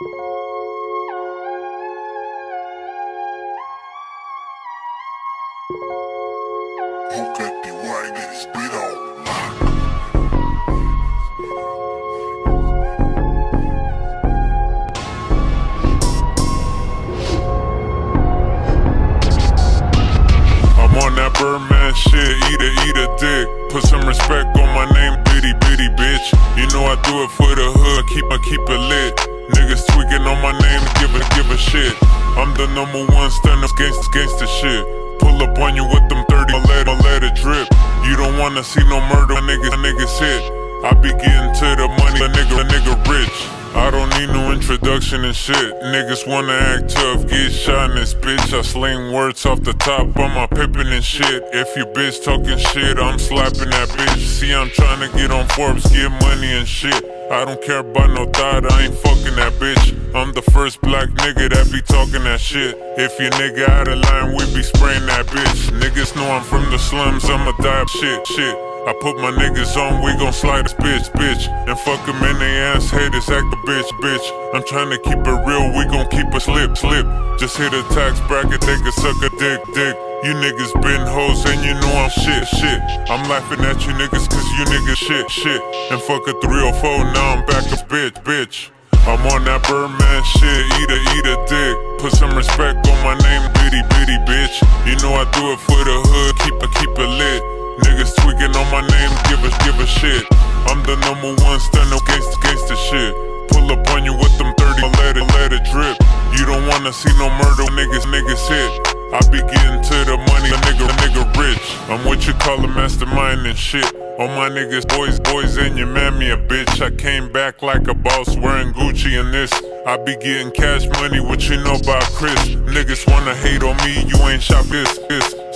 Birdman shit, eat a dick. Put some respect on my name, bitty bitty bitch. You know I do it for the hood, keep it lit. Niggas tweaking on my name, give a shit. I'm the #1 stand up gangsta shit. Pull up on you with them 30, I'll let it drip. You don't wanna see no murder, my niggas hit. I be getting to the money, a nigga rich. I don't need no introduction and shit. Niggas wanna act tough, get shot in this bitch. I sling words off the top on my pippin' and shit. If your bitch talking shit, I'm slapping that bitch. See, I'm tryna get on Forbes, get money and shit. I don't care about no thought, I ain't fucking that bitch. I'm the first black nigga that be talking that shit. If your nigga out of line, we be spraying that bitch. Niggas know I'm from the slums, I'ma die shit. I put my niggas on, we gon' slide this bitch. And fuck them in they ass, haters act a bitch. I'm tryna keep it real, we gon' keep it slip. Just hit a tax bracket, they can suck a dick. You niggas been hoes and you know I'm shit. I'm laughing at you niggas cause you niggas shit. And fuck a 304, now I'm back a bitch. I'm on that Birdman shit, eat a dick. Put some respect on my name, bitty bitch. You know I do it for the hood, keep it lit. Niggas tweaking on my name, give a shit. I'm the #1 stand up gangsta shit. Pull up on you with them 30, I'll let it drip. You don't wanna see no murder, niggas hit. I be getting to the money, a nigga rich. I'm what you call a mastermind and shit. All my niggas, boys, and your mammy a bitch. I came back like a boss wearing Gucci and this. I be getting cash money, what you know about Chris? Niggas wanna hate on me, you ain't shop this.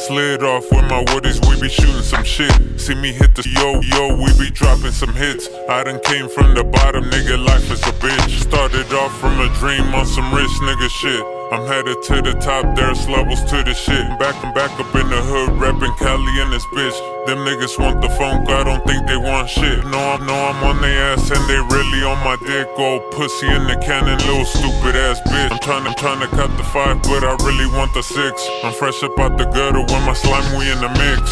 Slid off with my woodies, we be shooting some shit. See me hit the yo, we be dropping some hits. I done came from the bottom, nigga, life is a bitch. Started off from a dream on some rich nigga shit. I'm headed to the top, there's levels to the shit. Back up in the hood, reppin' Cali and this bitch. Them niggas want the funk, I don't think they want shit. No, I'm on they ass and they really on my dick. Old pussy in the cannon, little stupid ass bitch. I'm tryna cut the 5, but I really want the 6. I'm fresh up out the gutter when my slime, we in the mix.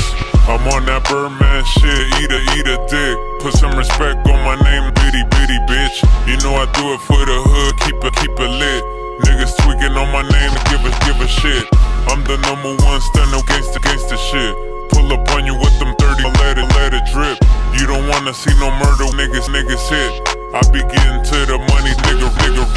I'm on that Birdman shit, eat a dick. Put some respect on my name, bitty bitch. You know I do it for the hood, keep it lit. Niggas tweaking on my name, give a shit. I'm the #1 stand up gangsta shit. Pull up on you with them 30, I'll let it drip. You don't wanna see no murder, niggas hit. I be getting to the money, nigga.